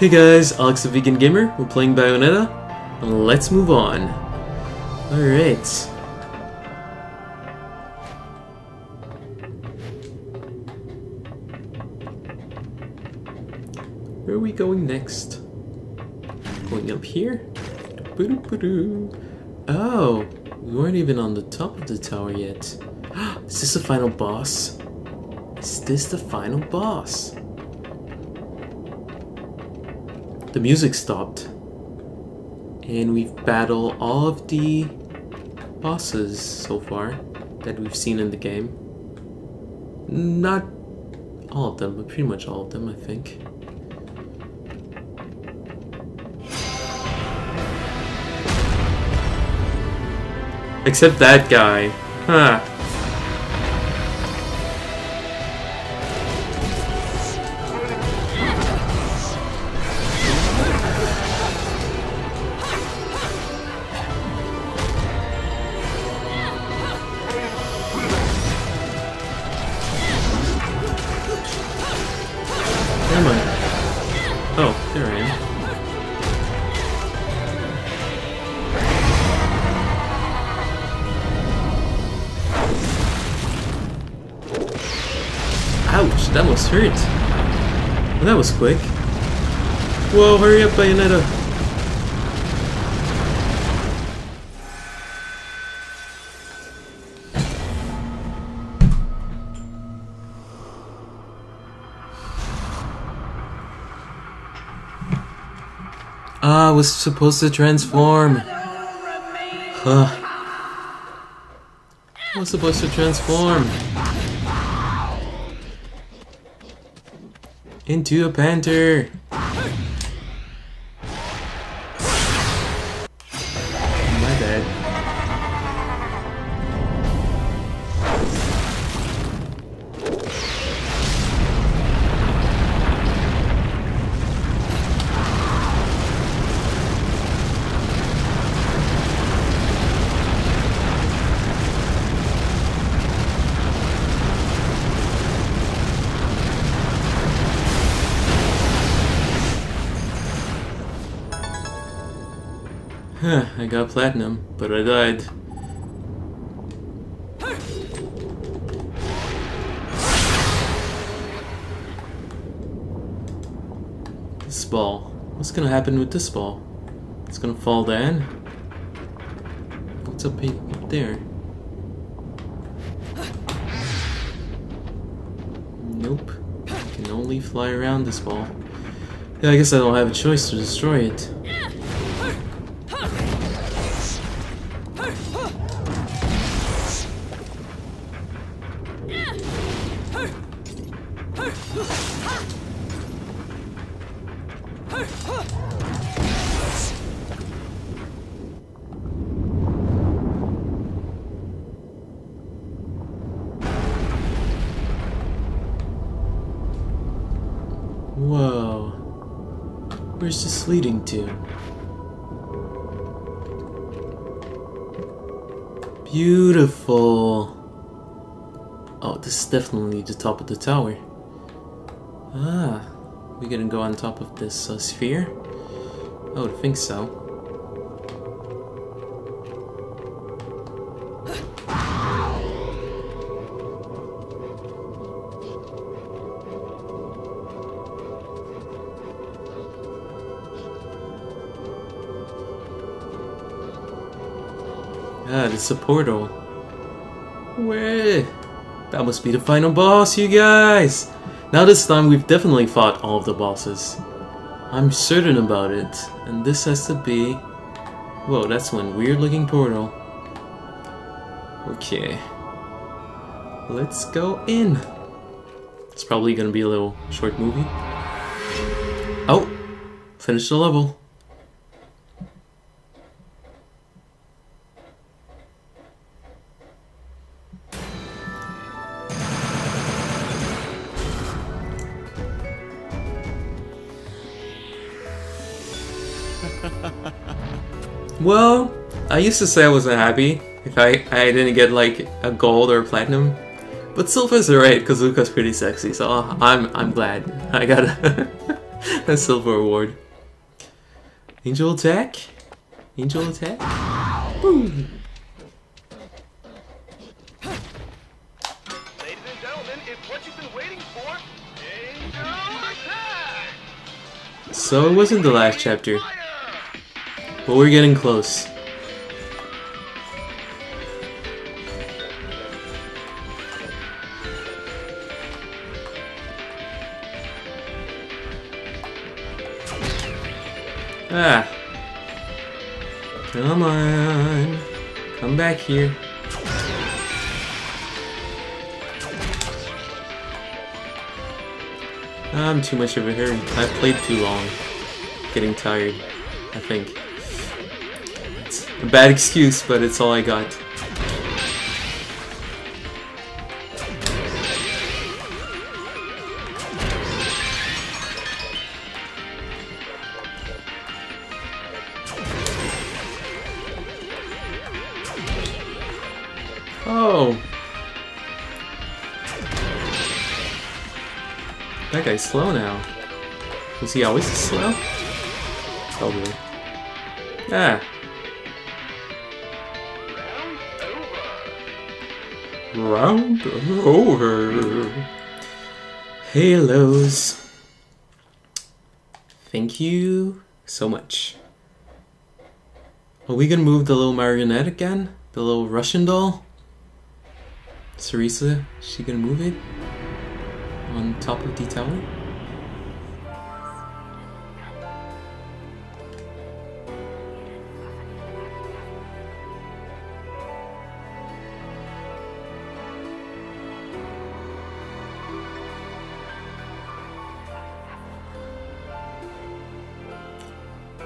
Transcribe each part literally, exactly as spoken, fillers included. Hey guys, Alex the Vegan Gamer, we're playing Bayonetta, and let's move on. Alright. Where are we going next? Going up here? Oh, we weren't even on the top of the tower yet. Is this the final boss? Is this the final boss? The music stopped, and we've battled all of the bosses so far that we've seen in the game. Not all of them, but pretty much all of them, I think. Except that guy. Huh. Ouch, that almost hurt. Well, that was quick. Whoa, hurry up, Bayonetta. Ah, I was supposed to transform. Huh. I was supposed to transform. Into a panther! My bad. Huh, I got platinum, but I died. This ball. What's gonna happen with this ball? It's gonna fall down? What's up, up there? Nope. I can only fly around this ball. Yeah, I guess I don't have a choice to destroy it. Whoa. Where's this leading to? Beautiful. Oh, this is definitely the top of the tower. Ah, we're gonna go on top of this uh, sphere? I would think so. Ah, it's a portal. Where? That must be the final boss, you guys! Now this time we've definitely fought all of the bosses. I'm certain about it. And this has to be... Whoa, that's one weird looking portal. Okay. Let's go in. It's probably gonna be a little short movie. Oh! Finished the level. Well, I used to say I wasn't happy if I, I didn't get like a gold or a platinum, but silver's alright because Luca's pretty sexy, so I'm I'm glad I got a A silver award. Angel attack? Angel attack? Boom! Ladies and gentlemen, it's what you've been waiting for, Angel Attack! So it wasn't the last chapter. But we're getting close. Ah. Come on. Come back here. I'm too much of a hurry. I've played too long. Getting tired, I think. It's a bad excuse, but it's all I got. Oh! That guy's slow now. Was he always slow? Probably. Ah! Round over! Halos! Thank you so much. Are we gonna move the little marionette again? The little Russian doll? Sarisa, is she gonna move it on top of the tower?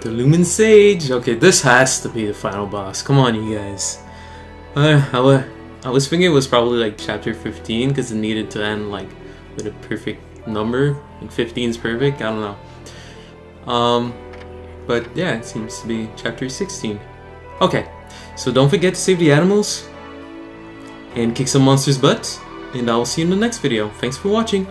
The Lumen Sage! Okay, this has to be the final boss. Come on, you guys. Uh, I'll, uh, I was thinking it was probably like chapter fifteen because it needed to end like with a perfect number. Like fifteen is perfect, I don't know. Um, but yeah, it seems to be chapter sixteen. Okay, so don't forget to save the animals and kick some monsters' butts, and I will see you in the next video. Thanks for watching.